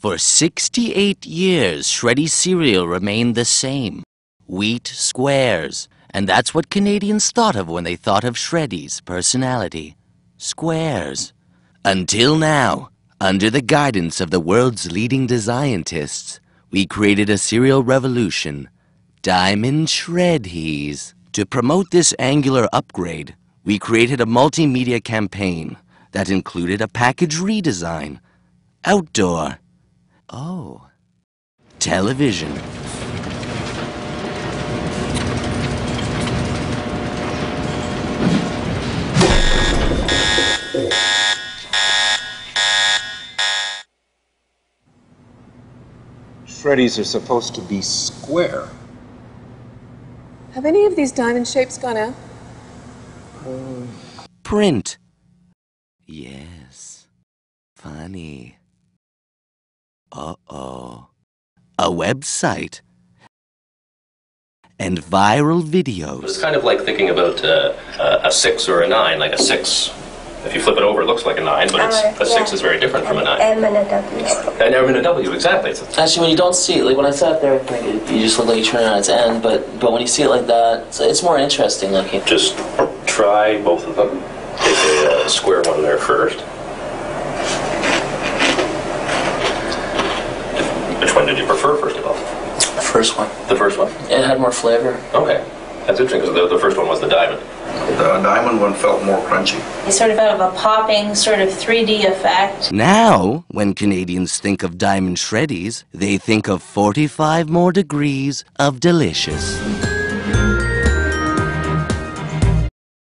For 68 years, Shreddies cereal remained the same. Wheat squares. And that's what Canadians thought of when they thought of Shreddies' personality. Squares. Until now, under the guidance of the world's leading scientists, we created a cereal revolution, Diamond Shreddies. To promote this angular upgrade, we created a multimedia campaign that included a package redesign. Outdoor. Oh. Television. Shreddies are supposed to be square. Have any of these diamond shapes gone out? Print. Yes. Funny. Uh-oh. A website. And viral videos. It's kind of like thinking about a 6 or a 9, like a 6. If you flip it over, it looks like a 9, but it's, a 6 is very different from a 9. M and a W. An M and a W, exactly. Actually, when you don't see it, like when I sat there, like, you just look like you turn it on its end, but when you see it like that, it's more interesting looking. Just try both of them. Take a square one there first. Which one did you prefer, first of all? The first one. The first one? It had more flavor. Okay. That's interesting, because the first one was the diamond. The diamond one felt more crunchy. It's sort of out of a popping, sort of 3D effect. Now, when Canadians think of Diamond Shreddies, they think of 45 more degrees of delicious.